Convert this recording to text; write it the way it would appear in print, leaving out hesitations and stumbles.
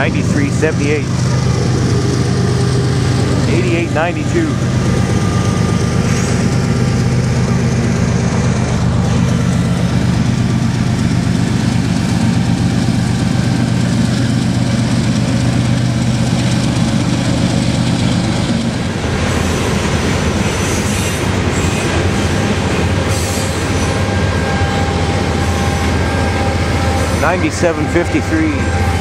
93.78, 88.92. $97.53.